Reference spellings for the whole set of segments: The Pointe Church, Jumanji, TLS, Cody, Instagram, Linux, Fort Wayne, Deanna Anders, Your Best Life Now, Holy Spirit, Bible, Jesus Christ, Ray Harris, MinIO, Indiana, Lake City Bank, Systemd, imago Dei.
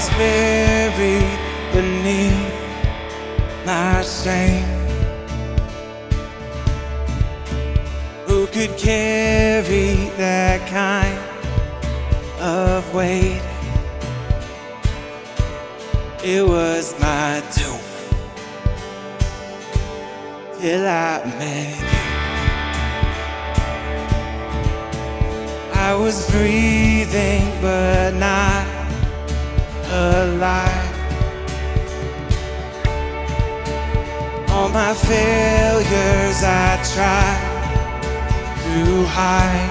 is buried beneath my shame. Who could carry that kind of weight? It was my doom till I met you. I was breathing but not alive. All my failures I tried to hide.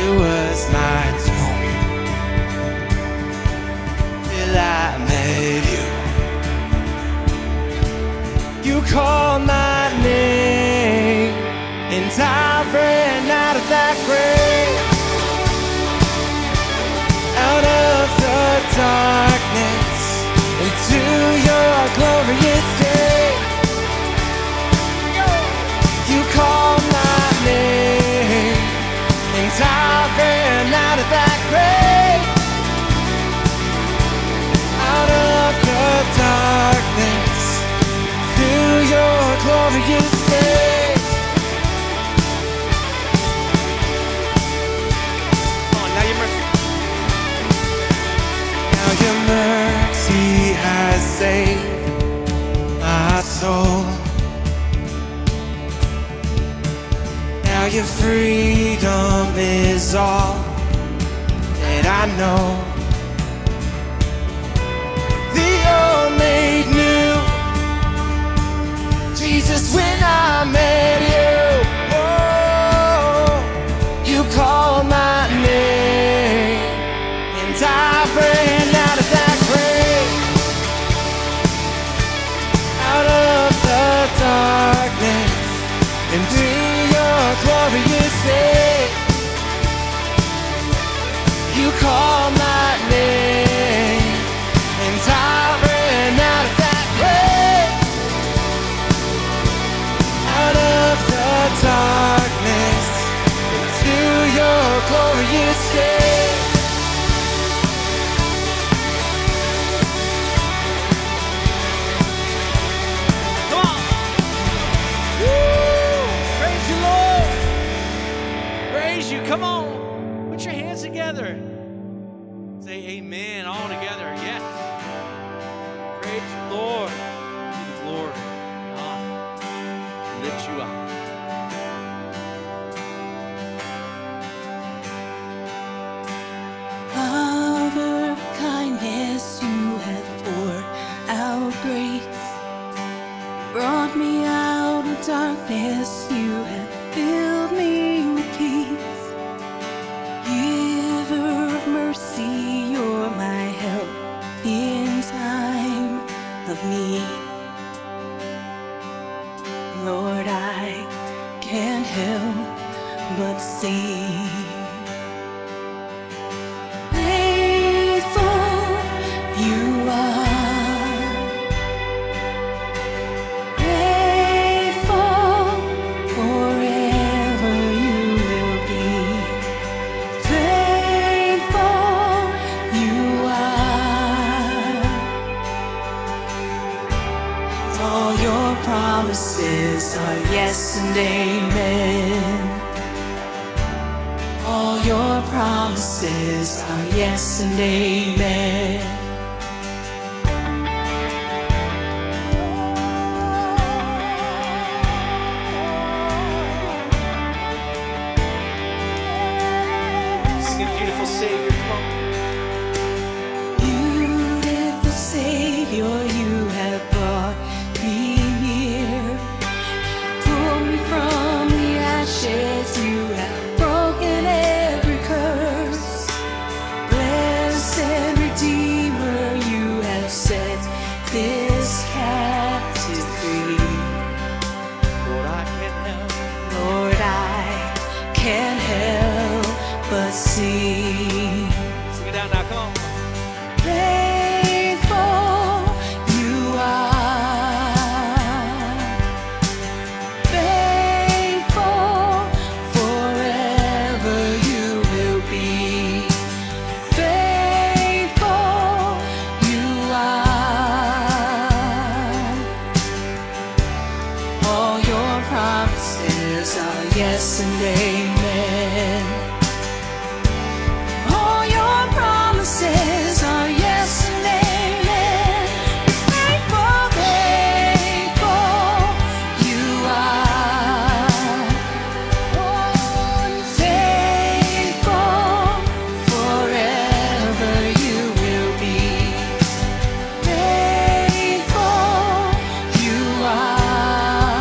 It was my doom I met you. You called my name, and I ran out of that grave. Out of the darkness into your glorious day. You called my name, and I ran out of that grave. Darkness through your glorious face. Oh, now your mercy. Now your mercy has saved my soul. Now your freedom is all that I know. Made new, Jesus, when I met you, oh, you called my name, and I ran out of that grave, out of the darkness into your glorious day. You called my name. Darkness into your glorious day. Come on. Woo! Praise you, Lord. Praise you. Come on. Put your hands together. Say amen all together. Yes. Praise you, Lord. Give the glory and honor. Lift you up. Me out of darkness, you have filled me with peace. Giver of mercy, you're my help in time of need. Lord, I can't help but see. Yes and amen. All your promises are yes and amen. Redeemer. words are yes and amen. All your promises are yes and amen. Faithful, faithful you are. Oh, faithful forever you will be. Faithful you are.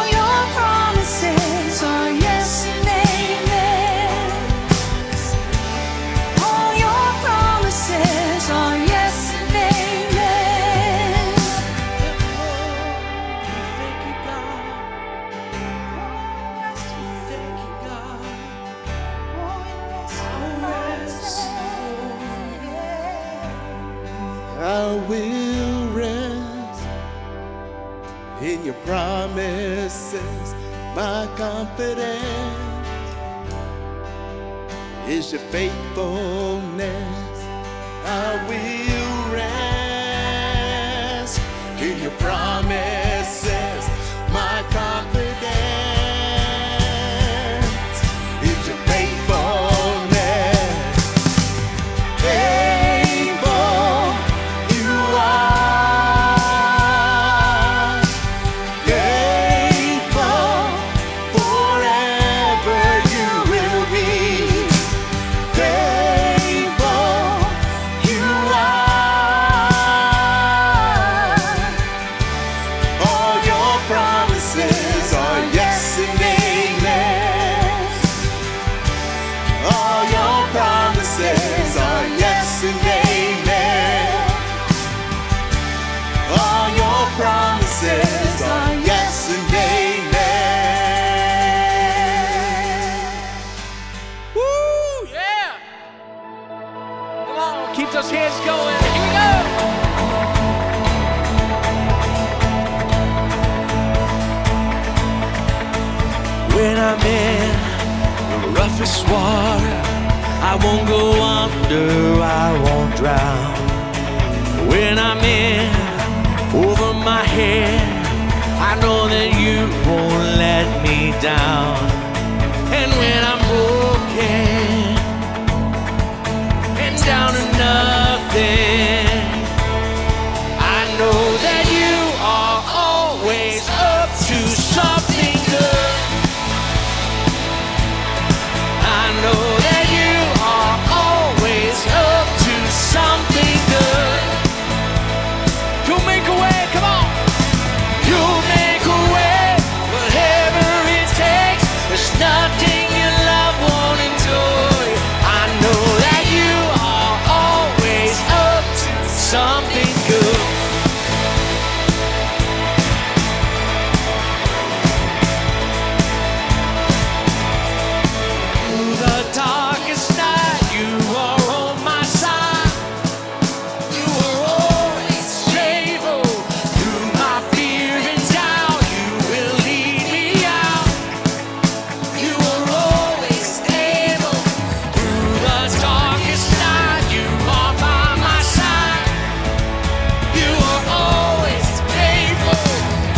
All your promises are yes and amen. All your promises are yes and amen. We thank you, God. We thank you, God. I will rest in your promises. My confidence is your faithfulness. I will rest in your promises. My confidence is your faithfulness. Faithful you are. Faithful forever you will be. Faithful you are. All your promises are yes and amen. All your promises are yes and amen. All your promises are yes and amen. Woo! Yeah! Come on, keep those hands going. Here we go! When I'm in the roughest water, I won't go under, I won't drown. When I'm in over my head, I know that you won't let me down. And when I'm broken and down to nothing, I know that you are always up to something good. I know that you are always up to something good. You'll make a way, come on. You'll make a way, whatever it takes. There's nothing your love won't endure. I know that you are always up to something good. Through the darkest night, you are on my side. You are always stable. Through my fear and doubt, you will lead me out. You are always stable. Through the darkest night, you are by my side. You are always faithful.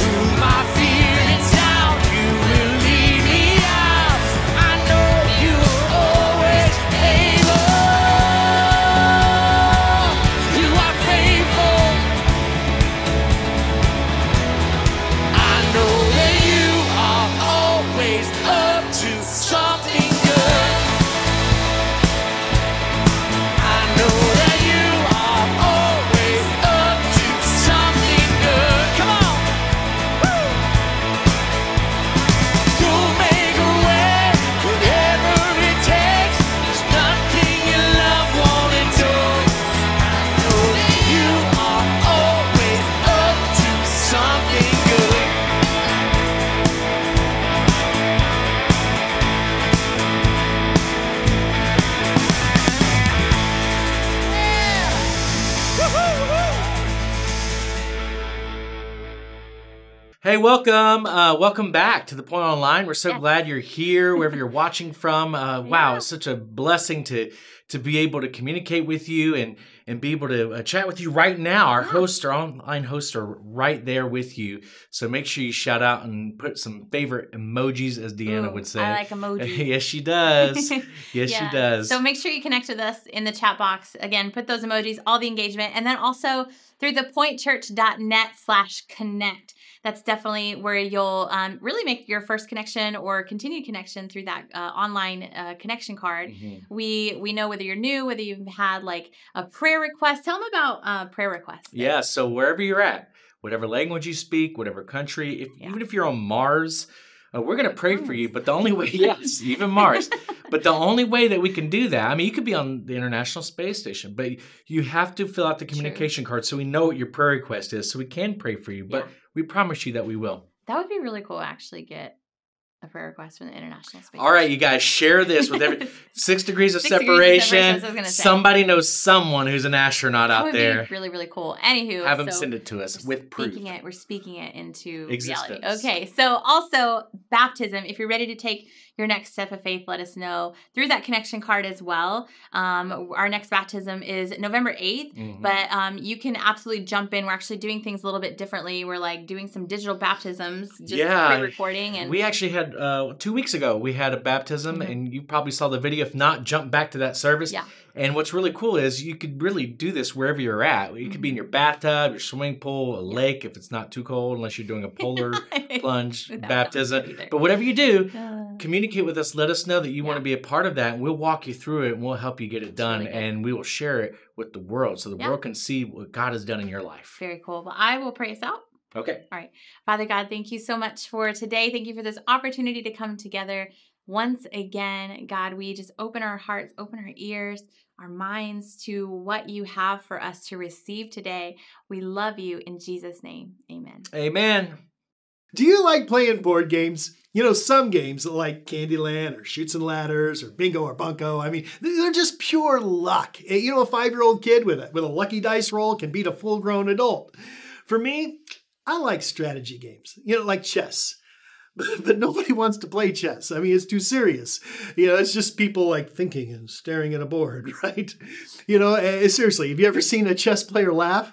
Through my fear and doubt, you will lead me out. I know you are always able. You are faithful. I know that you are always up to something good. I know that you are always up to something good. Come on. Woo! You'll make a way, whatever it takes. There's nothing your love won't endure. I know that you are always up to something good. Hey, welcome. Welcome back to The Pointe Online. We're so glad you're here, wherever you're watching from. Wow, it's such a blessing to be able to communicate with you and, and be able to chat with you right now. Our hosts, our online hosts, are right there with you. So make sure you shout out and put some favorite emojis, as Deanna would say. I like emojis. Yes, she does. Yes, she does. So make sure you connect with us in the chat box. Again, put those emojis, all the engagement, and then also through thepointechurch.net/connect. That's definitely where you'll really make your first connection or continued connection through that online connection card. Mm-hmm. We know whether you're new, whether you've had like a prayer request. Tell them about prayer requests. Yeah, so wherever you're at, whatever language you speak, whatever country, even if you're on Mars, we're going to pray for you. But the only way, yes, even Mars. But the only way that we can do that, I mean, you could be on the International Space Station, but you have to fill out the communication card so we know what your prayer request is so we can pray for you. But we promise you that we will. That would be really cool, actually, get a prayer request from the International Space Station. All right, you guys, share this with every 6 degrees of separation. Somebody knows someone who's an astronaut out there. That would be really, really cool. Anywho. Have them send it to us with proof. We're speaking it into reality. Okay, so also baptism. If you're ready to take your next step of faith, let us know through that connection card as well. Our next baptism is November 8th, but you can absolutely jump in. We're actually doing things a little bit differently. We're like doing some digital baptisms, just pre-recording. And we actually had 2 weeks ago, we had a baptism, and you probably saw the video. If not, jump back to that service. Yeah. And what's really cool is you could really do this wherever you're at. You could be in your bathtub, your swimming pool, a lake if it's not too cold, unless you're doing a polar plunge baptism. But whatever you do, communicate with us. Let us know that you want to be a part of that. And we'll walk you through it, and we'll help you get it done. Really, and we will share it with the world so the world can see what God has done in your life. Very cool. Well, I will pray us out. Okay. All right. Father God, thank you so much for today. Thank you for this opportunity to come together. Once again, God, we just open our hearts, open our ears, our minds to what you have for us to receive today. We love you in Jesus' name. Amen. Amen. Do you like playing board games? You know, some games like Candyland or Chutes and Ladders or Bingo or Bunko, I mean, they're just pure luck. You know, a 5-year-old kid with a lucky dice roll can beat a full-grown adult. For me, I like strategy games, you know, like chess. But nobody wants to play chess. I mean, it's too serious. You know, it's just people like thinking and staring at a board, right? You know, seriously, have you ever seen a chess player laugh?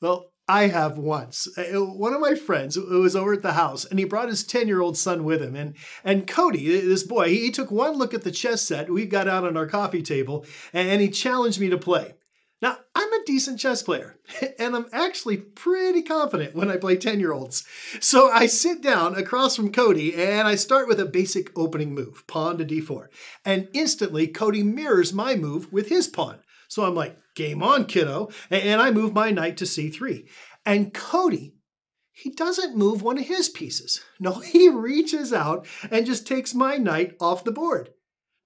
Well, I have once. One of my friends was over at the house, and he brought his 10-year-old son with him. And Cody, this boy, he took one look at the chess set we got out on our coffee table, and he challenged me to play. Now, I'm a decent chess player, and I'm actually pretty confident when I play 10-year-olds. So I sit down across from Cody, and I start with a basic opening move, pawn to d4. And instantly, Cody mirrors my move with his pawn. So I'm like, game on, kiddo, and I move my knight to c3. And Cody, he doesn't move one of his pieces. No, he reaches out and just takes my knight off the board.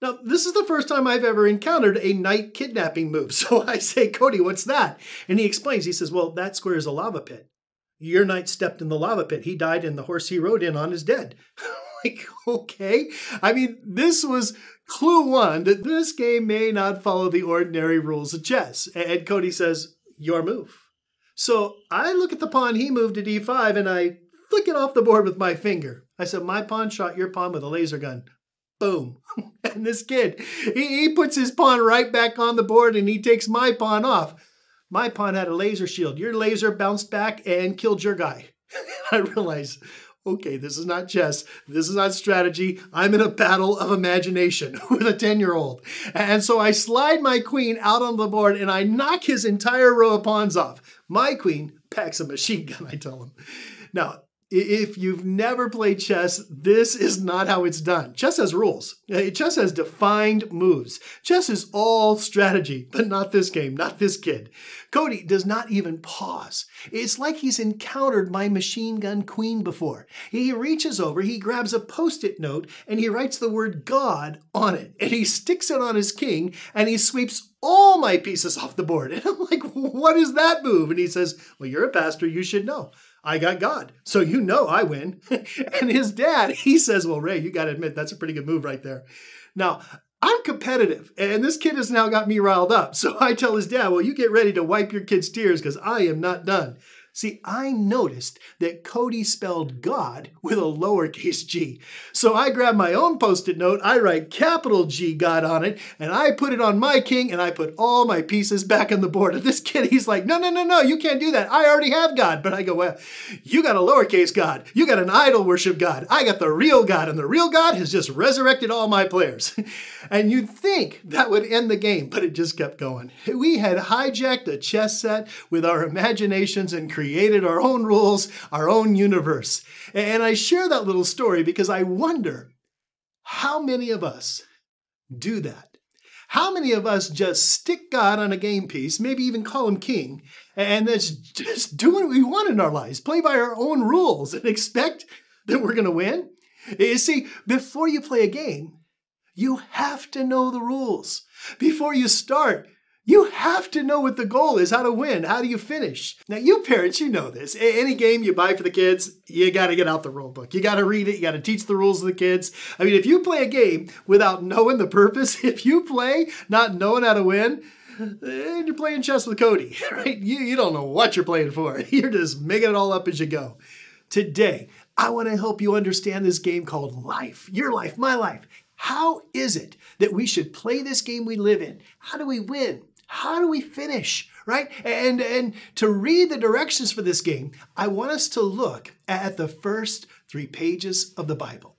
Now, this is the first time I've ever encountered a knight kidnapping move. So I say, Cody, what's that? And he explains, he says, well, that square is a lava pit. Your knight stepped in the lava pit. He died, and the horse he rode in on is dead. Like, okay. I mean, this was clue one that this game may not follow the ordinary rules of chess. And Cody says, your move. So I look at the pawn he moved to d5, and I flick it off the board with my finger. I said, my pawn shot your pawn with a laser gun. Boom. And this kid, he puts his pawn right back on the board, and he takes my pawn off. My pawn had a laser shield. Your laser bounced back and killed your guy. I realize, okay, this is not chess. This is not strategy. I'm in a battle of imagination with a 10-year-old. And so I slide my queen out on the board, and I knock his entire row of pawns off. My queen packs a machine gun, I tell him. Now, if you've never played chess, this is not how it's done. Chess has rules. Chess has defined moves. Chess is all strategy, but not this game, not this kid. Cody does not even pause. It's like he's encountered my machine gun queen before. He reaches over, he grabs a Post-it note, and he writes the word God on it. And he sticks it on his king, and he sweeps all my pieces off the board. And I'm like, what is that move? And he says, well, you're a pastor, you should know. I got God, so you know I win. And his dad, he says, well, Ray, you got to admit, that's a pretty good move right there. Now, I'm competitive, and this kid has now got me riled up. So I tell his dad, well, you get ready to wipe your kid's tears because I am not done. See, I noticed that Cody spelled God with a lowercase g. So I grabbed my own Post-it note, I write capital G God on it, and I put it on my king, and I put all my pieces back on the board. And this kid, he's like, no, you can't do that. I already have God. But I go, well, you got a lowercase God. You got an idol worship God. I got the real God, and the real God has just resurrected all my players. And you'd think that would end the game, but it just kept going. We had hijacked a chess set with our imaginations and created our own rules, our own universe. And I share that little story because I wonder how many of us do that. How many of us just stick God on a game piece, maybe even call him king, and that's just do what we want in our lives, play by our own rules and expect that we're going to win? You see, before you play a game, you have to know the rules. Before you start, you have to know what the goal is, how to win, how do you finish. Now, you parents, you know this. Any game you buy for the kids, you got to get out the rule book. You got to read it. You got to teach the rules to the kids. I mean, if you play a game without knowing the purpose, if you play not knowing how to win, then you're playing chess with Cody, right? You don't know what you're playing for. You're just making it all up as you go. Today, I want to help you understand this game called life. Your life, my life. How is it that we should play this game we live in? How do we win? How do we finish, right? And to read the directions for this game, I want us to look at the first 3 pages of the Bible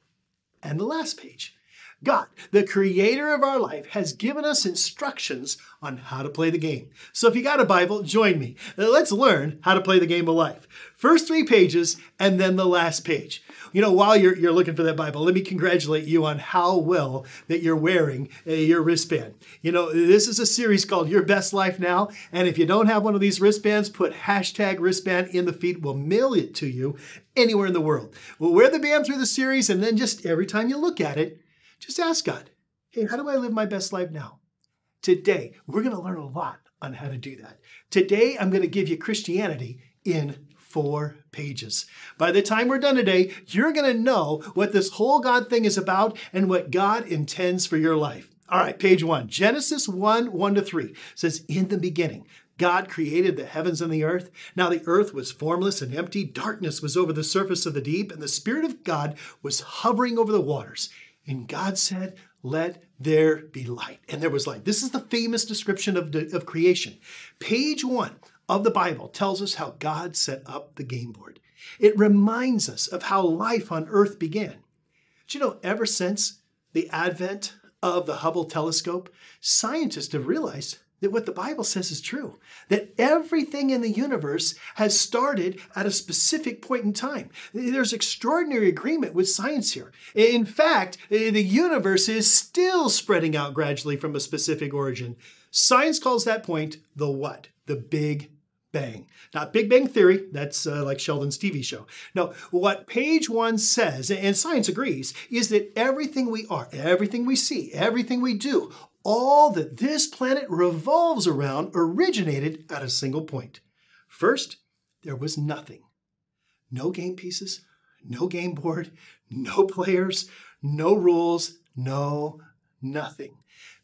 and the last page. God, the creator of our life, has given us instructions on how to play the game. So if you got a Bible, join me. Let's learn how to play the game of life. First 3 pages and then the last page. You know, while you're looking for that Bible, let me congratulate you on how well that you're wearing your wristband. You know, this is a series called Your Best Life Now, and if you don't have one of these wristbands, put #wristband in the feed. We'll mail it to you anywhere in the world. We'll wear the band through the series, and then just every time you look at it, just ask God, hey, how do I live my best life now? Today, we're going to learn a lot on how to do that. Today, I'm going to give you Christianity in 4 pages. By the time we're done today, you're going to know what this whole God thing is about and what God intends for your life. All right, page 1, Genesis 1:1-3 says, in the beginning, God created the heavens and the earth. Now the earth was formless and empty. Darkness was over the surface of the deep, and the Spirit of God was hovering over the waters. And God said, let there be light. And there was light. This is the famous description of creation. Page 1 of the Bible tells us how God set up the game board. It reminds us of how life on earth began. Do you know, ever since the advent of the Hubble telescope, scientists have realized that what the Bible says is true, that everything in the universe has started at a specific point in time. There's extraordinary agreement with science here. In fact, the universe is still spreading out gradually from a specific origin. Science calls that point the what? The Big Bang. Not Big Bang Theory, that's like Sheldon's TV show. No, what page 1 says, and science agrees, is that everything we are, everything we see, everything we do, all that this planet revolves around originated at a single point. First, there was nothing. No game pieces, no game board, no players, no rules, no nothing.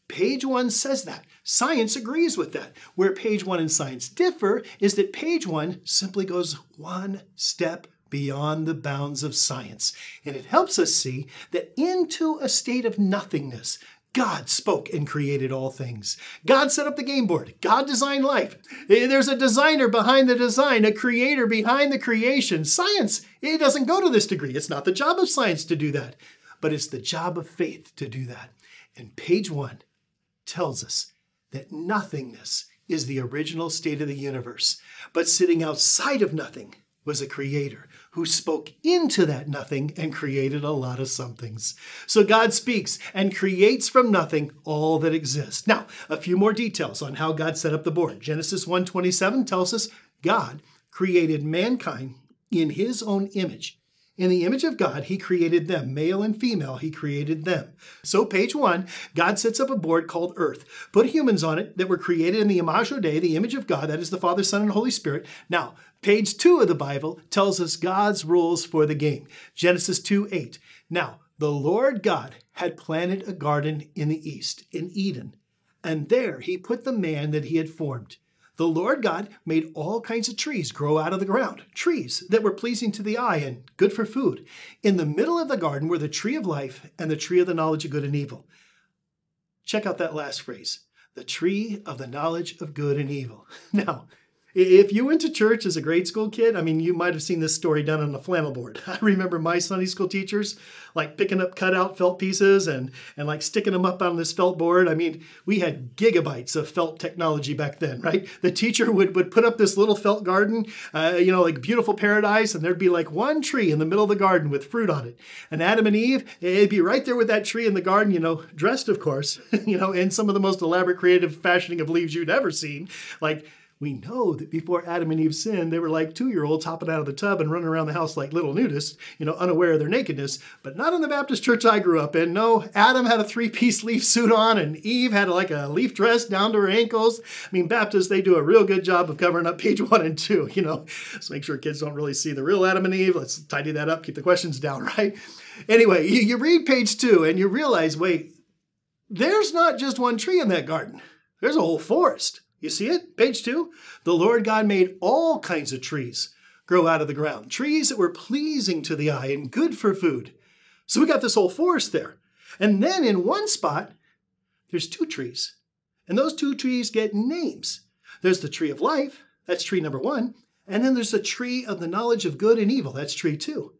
Page 1 says that. Science agrees with that. Where page 1 and science differ is that page 1 simply goes one step beyond the bounds of science. And it helps us see that into a state of nothingness, God spoke and created all things. God set up the game board. God designed life. There's a designer behind the design, a creator behind the creation. Science, it doesn't go to this degree. It's not the job of science to do that, but it's the job of faith to do that. And page 1 tells us that nothingness is the original state of the universe, but sitting outside of nothing was a creator who spoke into that nothing and created a lot of somethings. So God speaks and creates from nothing all that exists. Now, a few more details on how God set up the board. Genesis 1:27 tells us God created mankind in his own image. In the image of God, he created them. Male and female, he created them. So page 1, God sets up a board called Earth. Put humans on it that were created in the imago Dei, the image of God, that is the Father, Son, and Holy Spirit. Now, page 2 of the Bible tells us God's rules for the game. Genesis 2:8. Now, the Lord God had planted a garden in the east, in Eden, and there he put the man that he had formed. The Lord God made all kinds of trees grow out of the ground, trees that were pleasing to the eye and good for food. In the middle of the garden were the tree of life and the tree of the knowledge of good and evil. Check out that last phrase, the tree of the knowledge of good and evil. Now, if you went to church as a grade school kid, I mean, you might have seen this story done on a flannel board. I remember my Sunday school teachers like picking up cutout felt pieces and like sticking them up on this felt board. I mean, we had gigabytes of felt technology back then, right? The teacher would put up this little felt garden, you know, like beautiful paradise, and there'd be like one tree in the middle of the garden with fruit on it. And Adam and Eve, it'd be right there with that tree in the garden, you know, dressed, of course, you know, in some of the most elaborate creative fashioning of leaves you'd ever seen. Like, we know that before Adam and Eve sinned, they were like two-year-olds hopping out of the tub and running around the house like little nudists, you know, unaware of their nakedness, but not in the Baptist church I grew up in. No, Adam had a three-piece leaf suit on, and Eve had like a leaf dress down to her ankles. I mean, Baptists, they do a real good job of covering up page 1 and 2, you know. Let's make sure kids don't really see the real Adam and Eve. Let's tidy that up, keep the questions down, right? Anyway, you read page 2, and you realize, wait, there's not just one tree in that garden. There's a whole forest. You see it? Page 2. The Lord God made all kinds of trees grow out of the ground, trees that were pleasing to the eye and good for food. So we got this whole forest there. And then in one spot, there's two trees. And those two trees get names. There's the tree of life, that's tree number 1. And then there's the tree of the knowledge of good and evil, that's tree 2.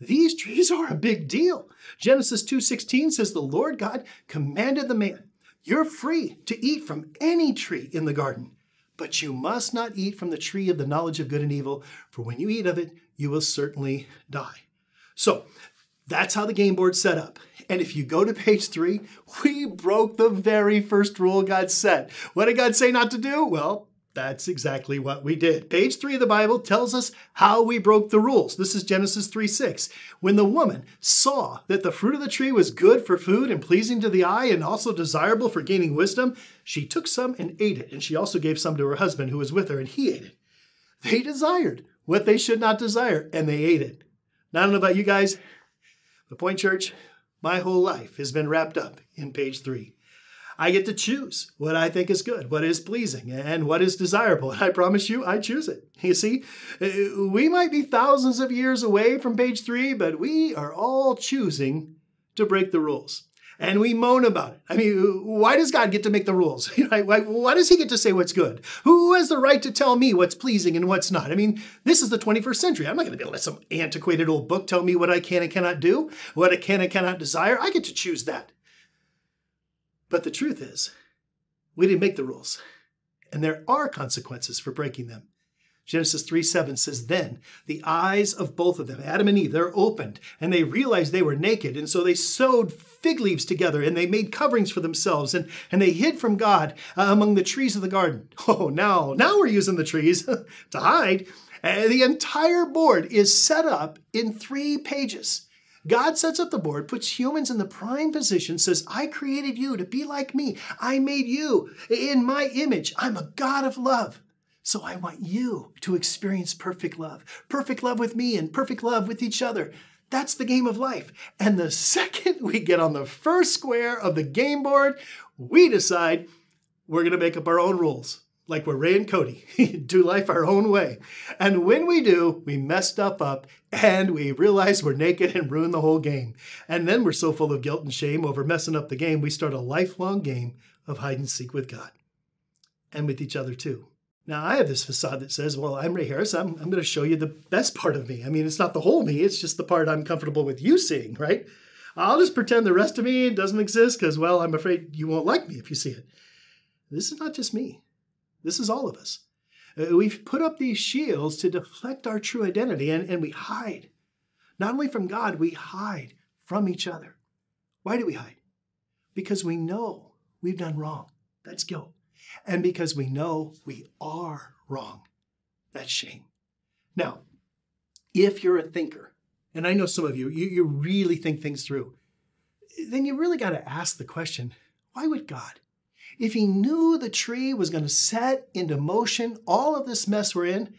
These trees are a big deal. Genesis 2:16 says, the Lord God commanded the man, you're free to eat from any tree in the garden, but you must not eat from the tree of the knowledge of good and evil, for when you eat of it, you will certainly die. So that's how the game board's set up. And if you go to page 3, we broke the very first rule God set. What did God say not to do? Well, that's exactly what we did. Page 3 of the Bible tells us how we broke the rules. This is Genesis 3:6. When the woman saw that the fruit of the tree was good for food and pleasing to the eye and also desirable for gaining wisdom, she took some and ate it. And she also gave some to her husband who was with her, and he ate it. They desired what they should not desire, and they ate it. Now, I don't know about you guys, the Pointe Church, my whole life has been wrapped up in page 3. I get to choose what I think is good, what is pleasing, and what is desirable. And I promise you, I choose it. You see, we might be thousands of years away from page 3, but we are all choosing to break the rules. And we moan about it. I mean, why does God get to make the rules? Why does he get to say what's good? Who has the right to tell me what's pleasing and what's not? I mean, this is the 21st century. I'm not going to be able to let some antiquated old book tell me what I can and cannot do, what I can and cannot desire. I get to choose that. But the truth is, we didn't make the rules, and there are consequences for breaking them. Genesis 3:7 says, then the eyes of both of them, Adam and Eve, they're opened, and they realized they were naked, and so they sewed fig leaves together, and they made coverings for themselves, and they hid from God among the trees of the garden. Oh, now we're using the trees to hide. The entire board is set up in 3 pages. God sets up the board, puts humans in the prime position, says, I created you to be like me. I made you in my image. I'm a God of love. So I want you to experience perfect love with me and perfect love with each other. That's the game of life. And the second we get on the first square of the game board, we decide we're going to make up our own rules. Like we're Ray and Cody, do life our own way. And when we do, we mess stuff up and we realize we're naked and ruin the whole game. And then we're so full of guilt and shame over messing up the game, we start a lifelong game of hide and seek with God and with each other too. Now, I have this facade that says, well, I'm Ray Harris. I'm going to show you the best part of me. I mean, it's not the whole me. It's just the part I'm comfortable with you seeing, right? I'll just pretend the rest of me doesn't exist because, well, I'm afraid you won't like me if you see it. This is not just me. This is all of us. We've put up these shields to deflect our true identity, and we hide. Not only from God, we hide from each other. Why do we hide? Because we know we've done wrong. That's guilt. And because we know we are wrong. That's shame. Now, if you're a thinker, and I know some of you, you really think things through, then you really got to ask the question, why would God? If he knew the tree was going to set into motion all of this mess we're in,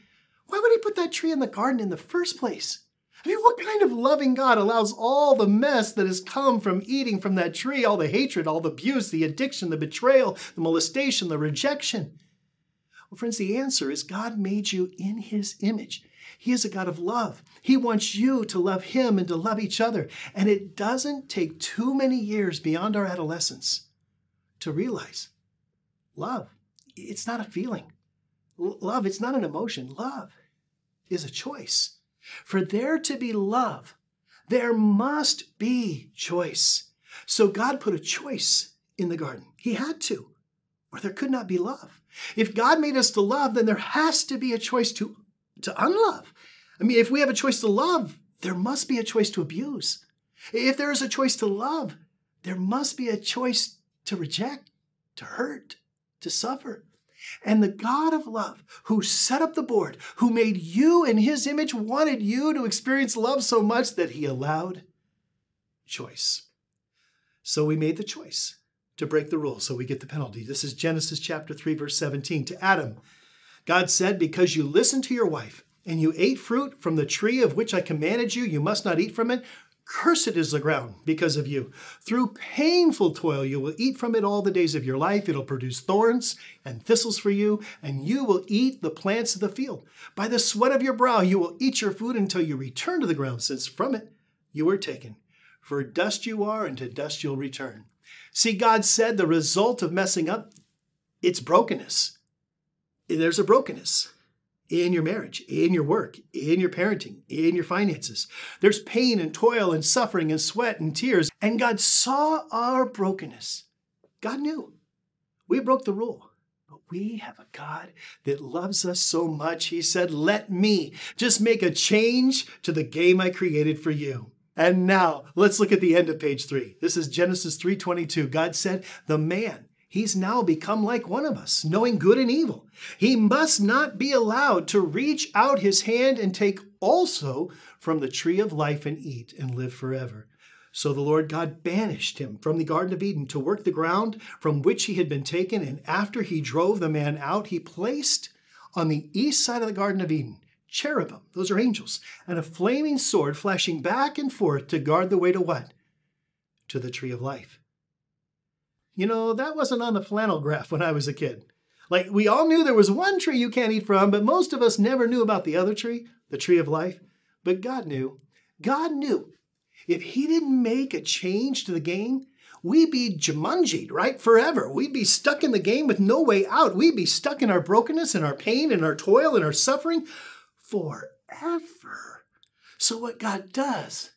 why would he put that tree in the garden in the first place? I mean, what kind of loving God allows all the mess that has come from eating from that tree, all the hatred, all the abuse, the addiction, the betrayal, the molestation, the rejection? Well, friends, the answer is God made you in His image. He is a God of love. He wants you to love Him and to love each other. And it doesn't take too many years beyond our adolescence to realize love, it's not a feeling. Love, it's not an emotion. Love is a choice. For there to be love, there must be choice. So God put a choice in the garden. He had to, or there could not be love. If God made us to love, then there has to be a choice to unlove. I mean, if we have a choice to love, there must be a choice to abuse. If there is a choice to love, there must be a choice to reject, to hurt, to suffer. And the God of love, who set up the board, who made you in His image, wanted you to experience love so much that He allowed choice. So we made the choice to break the rules, so we get the penalty. This is Genesis chapter 3, verse 17. To Adam, God said, because you listened to your wife and you ate fruit from the tree of which I commanded you, you must not eat from it. Cursed is the ground because of you. Through painful toil you will eat from it all the days of your life. It'll produce thorns and thistles for you, and you will eat the plants of the field. By the sweat of your brow you will eat your food until you return to the ground, since from it you were taken. For dust you are, and to dust you'll return. See, God said the result of messing up, it's brokenness. There's a brokenness in your marriage, in your work, in your parenting, in your finances. There's pain and toil and suffering and sweat and tears. And God saw our brokenness. God knew. We broke the rule. But we have a God that loves us so much, He said, let me just make a change to the game I created for you. And now, let's look at the end of page 3. This is Genesis 3:22. God said, the man, he's now become like one of us, knowing good and evil. He must not be allowed to reach out his hand and take also from the tree of life and eat and live forever. So the Lord God banished him from the Garden of Eden to work the ground from which he had been taken. And after He drove the man out, He placed on the east side of the Garden of Eden cherubim, those are angels, and a flaming sword flashing back and forth to guard the way to what? To the tree of life. You know, that wasn't on the flannel graph when I was a kid. Like, we all knew there was one tree you can't eat from, but most of us never knew about the other tree, the tree of life. But God knew. God knew. If He didn't make a change to the game, we'd be Jumanji'd, right? Forever. We'd be stuck in the game with no way out. We'd be stuck in our brokenness and our pain and our toil and our suffering forever. So what God does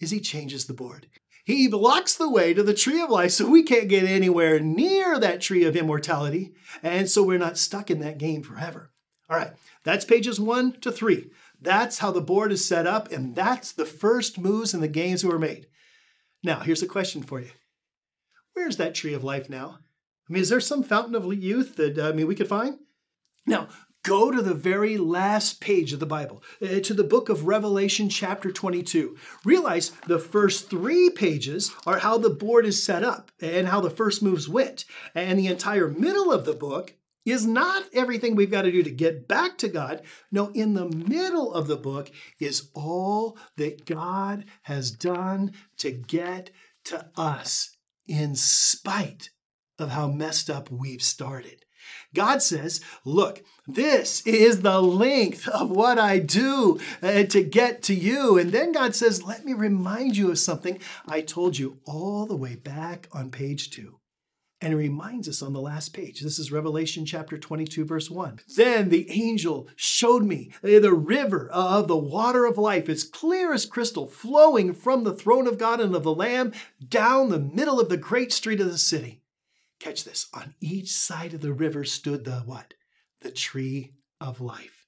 is He changes the board. He blocks the way to the tree of life so we can't get anywhere near that tree of immortality. And so we're not stuck in that game forever. All right, that's pages 1 to 3. That's how the board is set up, and that's the first moves in the games that were made. Now, here's a question for you. Where's that tree of life now? I mean, is there some fountain of youth that, we could find? Now, go to the very last page of the Bible, to the book of Revelation chapter 22. Realize the first 3 pages are how the board is set up and how the first moves went. And the entire middle of the book is not everything we've got to do to get back to God. No, in the middle of the book is all that God has done to get to us in spite of how messed up we've started. God says, look, this is the length of what I do to get to you. And then God says, let me remind you of something I told you all the way back on page 2. And it reminds us on the last page. This is Revelation chapter 22, verse 1. Then the angel showed me the river of the water of life, as clear as crystal, flowing from the throne of God and of the Lamb down the middle of the great street of the city. Catch this, on each side of the river stood the what? The tree of life.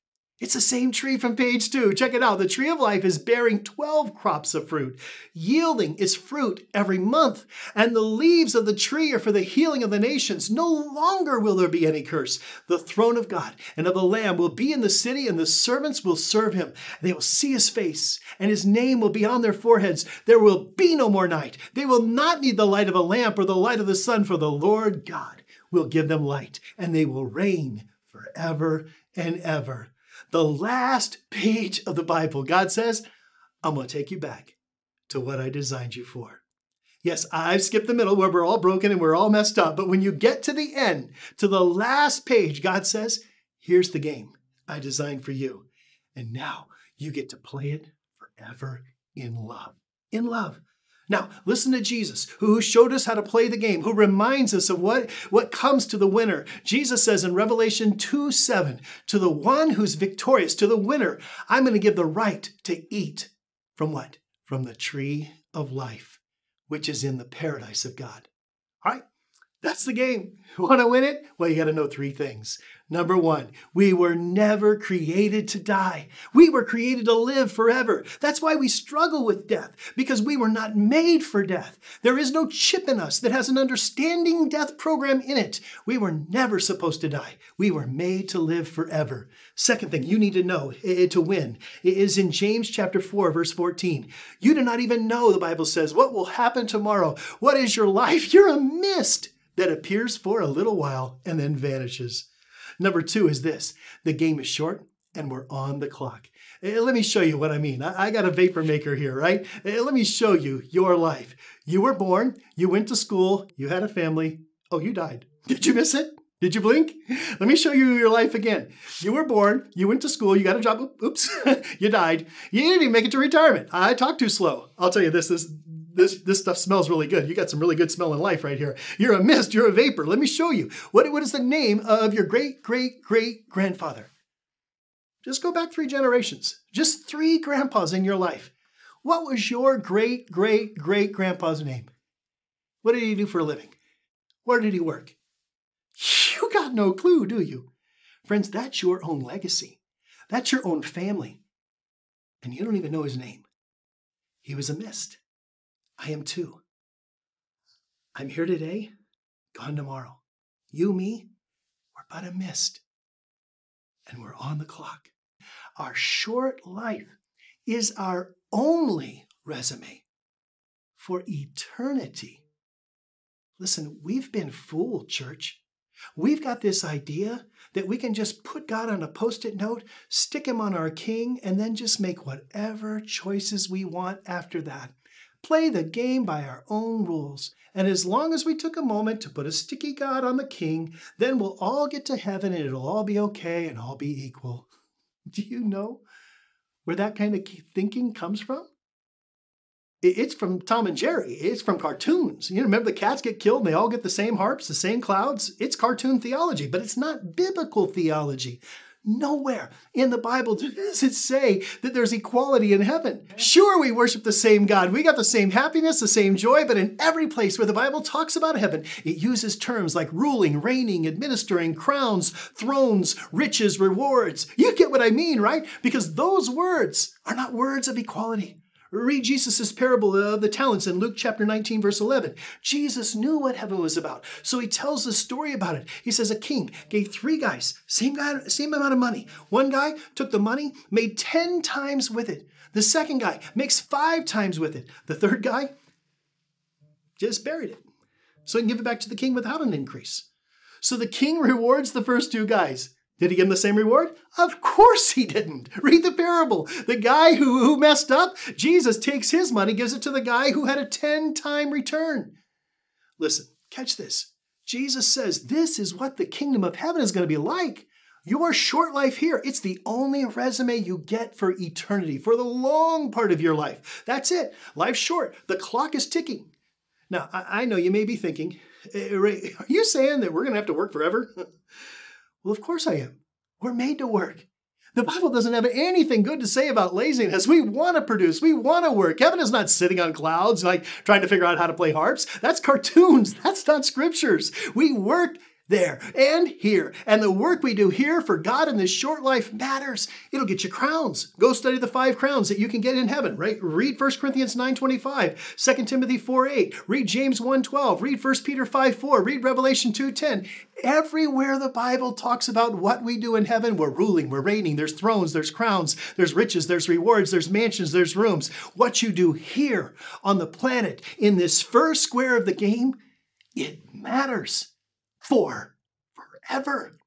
It's the same tree from page 2. Check it out. The tree of life is bearing 12 crops of fruit, yielding its fruit every month. And the leaves of the tree are for the healing of the nations. No longer will there be any curse. The throne of God and of the Lamb will be in the city, and the servants will serve Him. They will see His face, and His name will be on their foreheads. There will be no more night. They will not need the light of a lamp or the light of the sun, for the Lord God will give them light, and they will reign forever and ever. The last page of the Bible, God says, I'm going to take you back to what I designed you for. Yes, I've skipped the middle where we're all broken and we're all messed up. But when you get to the end, to the last page, God says, Here's the game I designed for you. And now you get to play it forever in love. In love. Now, listen to Jesus, who showed us how to play the game, who reminds us of what comes to the winner. Jesus says in Revelation 2:7, to the one who's victorious, to the winner, I'm going to give the right to eat from what? From the tree of life, which is in the paradise of God. All right, that's the game. Want to win it? Well, you got to know three things. Number one, we were never created to die. We were created to live forever. That's why we struggle with death, because we were not made for death. There is no chip in us that has an understanding death program in it. We were never supposed to die. We were made to live forever. Second thing you need to know to win is in James chapter 4, verse 14. You do not even know, the Bible says, what will happen tomorrow? What is your life? You're a mist that appears for a little while and then vanishes. Number two is this, the game is short and we're on the clock. Let me show you what I mean. I got a vapor maker here, right? Let me show you your life. You were born, you went to school, you had a family. Oh, you died. Did you miss it? Did you blink? Let me show you your life again. You were born, you went to school, you got a job, oops, you died. You didn't even make it to retirement. I talk too slow. I'll tell you this stuff smells really good. You got some really good smelling life right here. You're a mist, you're a vapor. Let me show you. What is the name of your great-great-great-grandfather? Just go back three generations. Just three grandpas in your life. What was your great-great-great-grandpa's name? What did he do for a living? Where did he work? You got no clue, do you? Friends, that's your own legacy. That's your own family. And you don't even know his name. He was a mist. I am too. I'm here today, gone tomorrow. You, me, we're but a mist. And we're on the clock. Our short life is our only resume for eternity. Listen, we've been fooled, church. We've got this idea that we can just put God on a post-it note, stick him on our king, and then just make whatever choices we want after that. Play the game by our own rules. And as long as we took a moment to put a sticky God on the king, then we'll all get to heaven and it'll all be okay and all be equal. Do you know where that kind of thinking comes from? It's from Tom and Jerry. It's from cartoons. You remember the cats get killed and they all get the same harps, the same clouds? It's cartoon theology, but it's not biblical theology. Nowhere in the Bible does it say that there's equality in heaven. Sure, we worship the same God. We got the same happiness, the same joy, but in every place where the Bible talks about heaven, it uses terms like ruling, reigning, administering, crowns, thrones, riches, rewards. You get what I mean, right? Because those words are not words of equality. Read Jesus' parable of the talents in Luke chapter 19, verse 11. Jesus knew what heaven was about, so he tells the story about it. He says a king gave three guys, same amount of money. One guy took the money, made 10 times with it. The second guy makes 5 times with it. The third guy just buried it, so he can give it back to the king without an increase. So the king rewards the first two guys. Did he give him the same reward? Of course he didn't. Read the parable. The guy who messed up, Jesus takes his money, gives it to the guy who had a 10-time return. Listen, catch this. Jesus says, this is what the kingdom of heaven is going to be like. Your short life here, it's the only resume you get for eternity, for the long part of your life. That's it. Life's short. The clock is ticking. Now, I know you may be thinking, Ray, are you saying that we're going to have to work forever? Well, of course I am. We're made to work. The Bible doesn't have anything good to say about laziness. We want to produce. We want to work. Heaven is not sitting on clouds, like trying to figure out how to play harps. That's cartoons. That's not scriptures. We work there and here. And the work we do here for God in this short life matters. It'll get you crowns. Go study the 5 crowns that you can get in heaven, right? Read 1 Corinthians 9:25, 2 Timothy 4:8, read James 1:12, read 1 Peter 5:4, read Revelation 2:10. Everywhere the Bible talks about what we do in heaven, we're ruling, we're reigning, there's thrones, there's crowns, there's riches, there's rewards, there's mansions, there's rooms. What you do here on the planet in this first square of the game, it matters. For forever.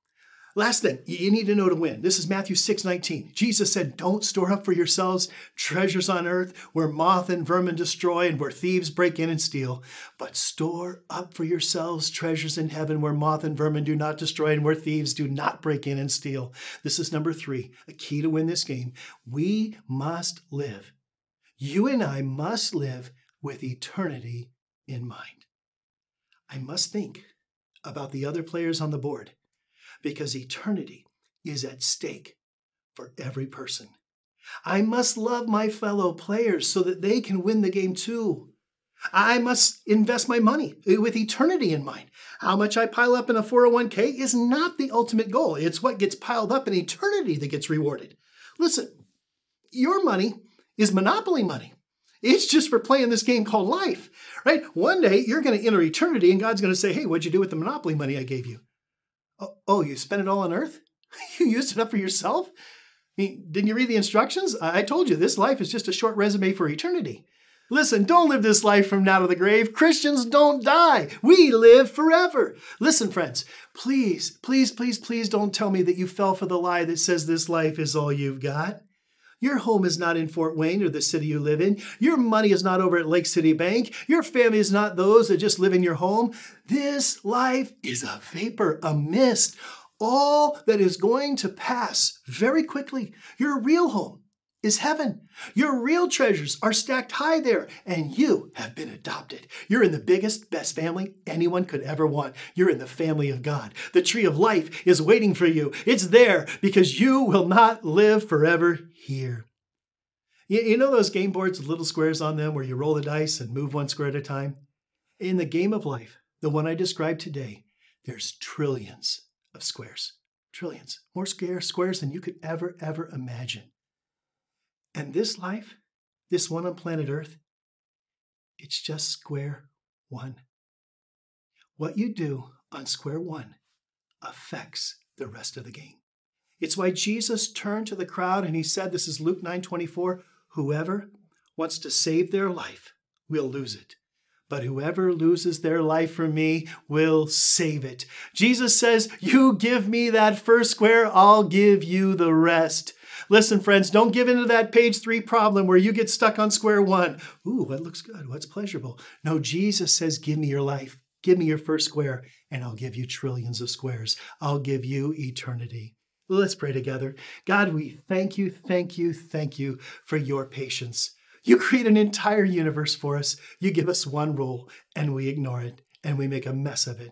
Last thing, you need to know to win. This is Matthew 6:19. Jesus said, don't store up for yourselves treasures on earth where moth and vermin destroy and where thieves break in and steal, but store up for yourselves treasures in heaven where moth and vermin do not destroy and where thieves do not break in and steal. This is number 3, a key to win this game. We must live. You and I must live with eternity in mind. I must think about the other players on the board, because eternity is at stake for every person. I must love my fellow players so that they can win the game too. I must invest my money with eternity in mind. How much I pile up in a 401k is not the ultimate goal. It's what gets piled up in eternity that gets rewarded. Listen, your money is monopoly money. It's just for playing this game called life, right? One day you're going to enter eternity and God's going to say, hey, what'd you do with the monopoly money I gave you? Oh, you spent it all on earth? You used it up for yourself? I mean, didn't you read the instructions? I told you, this life is just a short resume for eternity. Listen, don't live this life from now to the grave. Christians don't die. We live forever. Listen, friends, please, please, please, please don't tell me that you fell for the lie that says this life is all you've got. Your home is not in Fort Wayne or the city you live in. Your money is not over at Lake City Bank. Your family is not those that just live in your home. This life is a vapor, a mist, all that is going to pass very quickly. Your real home is heaven. Your real treasures are stacked high there, and you have been adopted. You're in the biggest, best family anyone could ever want. You're in the family of God. The tree of life is waiting for you. It's there because you will not live forever here. You know those game boards with little squares on them where you roll the dice and move one square at a time? In the game of life, the one I described today, there's trillions of squares. Trillions. More squares than you could ever imagine. And this life, this one on planet Earth, it's just square one. What you do on square one affects the rest of the game. It's why Jesus turned to the crowd and he said, this is Luke 9:24, whoever wants to save their life will lose it. But whoever loses their life for me will save it. Jesus says, you give me that first square, I'll give you the rest. Listen, friends, don't give in to that page 3 problem where you get stuck on square one. Ooh, what looks good? What's pleasurable? No, Jesus says, give me your life. Give me your first square, and I'll give you trillions of squares. I'll give you eternity. Let's pray together. God, we thank you for your patience. You create an entire universe for us. You give us one rule, and we ignore it, and we make a mess of it.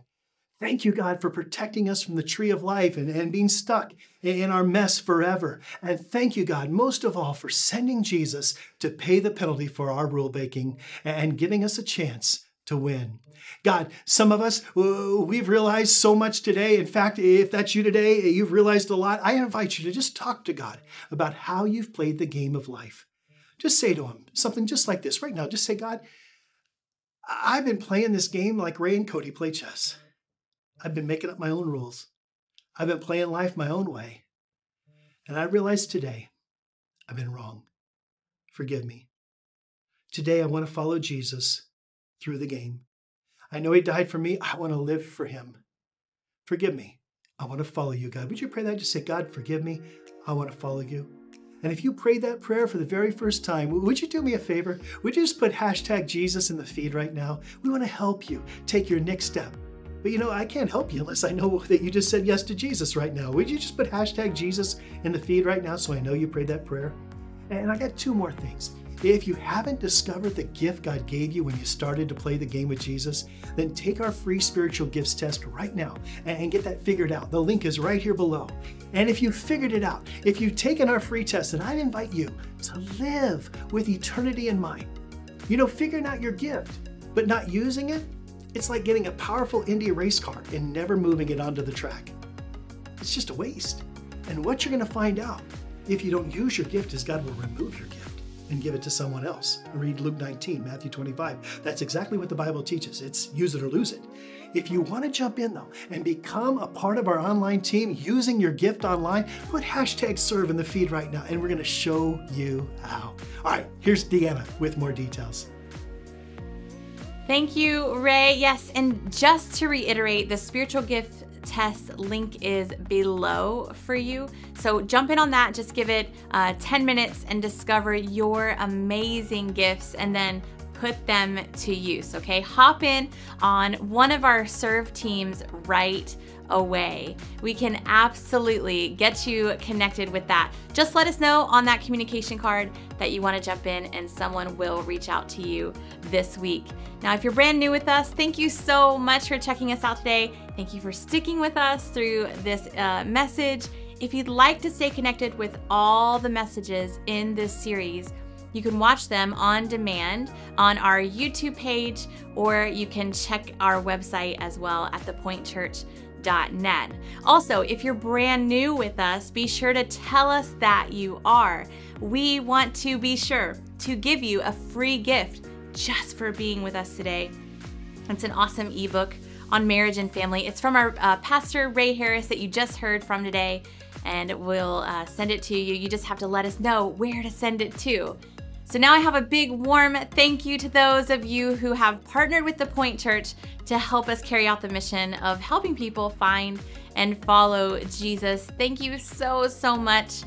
Thank you, God, for protecting us from the tree of life and being stuck in our mess forever. And thank you, God, most of all, for sending Jesus to pay the penalty for our rule breaking and giving us a chance to win. God, some of us, we've realized so much today. In fact, if that's you today, you've realized a lot. I invite you to just talk to God about how you've played the game of life. Just say to him something just like this right now. Just say, God, I've been playing this game like Ray and Cody play chess. I've been making up my own rules. I've been playing life my own way. And I realize today I've been wrong. Forgive me. Today I want to follow Jesus through the game. I know he died for me. I want to live for him. Forgive me. I want to follow you, God. Would you pray that? Just say, God, forgive me. I want to follow you. And if you prayed that prayer for the very first time, would you do me a favor? Would you just put #Jesus in the feed right now? We want to help you take your next step. But you know, I can't help you unless I know that you just said yes to Jesus right now. Would you just put #Jesus in the feed right now so I know you prayed that prayer? And I got 2 more things. If you haven't discovered the gift God gave you when you started to play the game with Jesus, then take our free spiritual gifts test right now and get that figured out. The link is right here below. And if you've figured it out, if you've taken our free test, then I'd invite you to live with eternity in mind. You know, figuring out your gift, but not using it, it's like getting a powerful Indy race car and never moving it onto the track. It's just a waste. And what you're going to find out if you don't use your gift is God will remove your gift and give it to someone else. Read Luke 19, Matthew 25. That's exactly what the Bible teaches. It's use it or lose it. If you want to jump in though and become a part of our online team using your gift online, put #serve in the feed right now and we're going to show you how. All right, here's Deanna with more details. Thank you, Ray. Yes, and just to reiterate, the spiritual gift tests link is below for you. So jump in on that, just give it 10 minutes and discover your amazing gifts and then put them to use, okay? Hop in on one of our serve teams right away. We can absolutely get you connected with that. Just let us know on that communication card that you want to jump in and someone will reach out to you this week. Now, if you're brand new with us, thank you so much for checking us out today. Thank you for sticking with us through this message. If you'd like to stay connected with all the messages in this series, you can watch them on demand on our YouTube page, or you can check our website as well at thepointechurch.net. Also, if you're brand new with us, be sure to tell us that you are. We want to be sure to give you a free gift just for being with us today. It's an awesome ebook on marriage and family. It's from our pastor, Ray Harris, that you just heard from today, and we'll send it to you. You just have to let us know where to send it to. So now I have a big warm thank you to those of you who have partnered with The Pointe Church to help us carry out the mission of helping people find and follow Jesus. Thank you so, so much.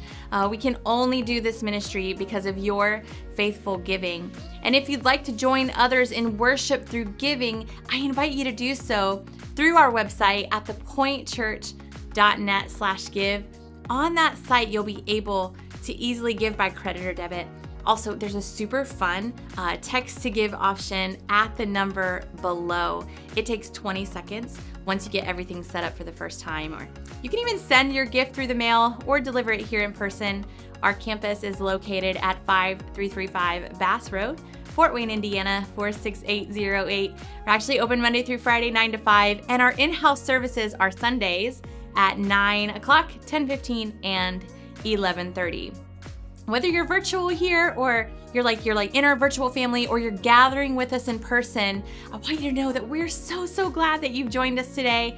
We can only do this ministry because of your faithful giving. And if you'd like to join others in worship through giving, I invite you to do so through our website at thepointechurch.net/give. On that site, you'll be able to easily give by credit or debit. Also, there's a super fun text to give option at the number below. It takes 20 seconds once you get everything set up for the first time, or you can even send your gift through the mail or deliver it here in person. Our campus is located at 5335 Bass Road, Fort Wayne, Indiana, 46808. We're actually open Monday through Friday, 9 to 5, and our in-house services are Sundays at 9 o'clock, 10:15, and 11:30. Whether you're virtual here or you're like in our virtual family, or you're gathering with us in person, I want you to know that we're so, so glad that you've joined us today.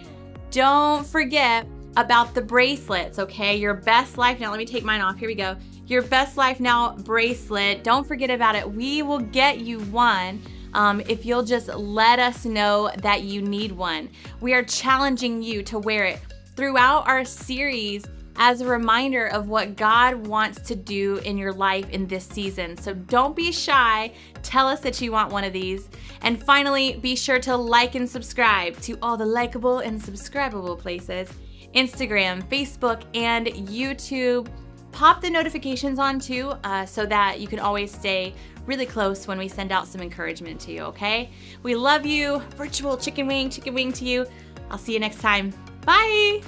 Don't forget about the bracelets, okay? Your Best Life Now. Let me take mine off. Here we go. Your Best Life Now bracelet. Don't forget about it. We will get you one. If you'll just let us know that you need one. We are challenging you to wear it throughout our series as a reminder of what God wants to do in your life in this season. So don't be shy. Tell us that you want one of these. And finally, be sure to like and subscribe to all the likable and subscribable places: Instagram, Facebook, and YouTube. Pop the notifications on too, so that you can always stay really close when we send out some encouragement to you, okay? We love you. Virtual chicken wing to you. I'll see you next time. Bye.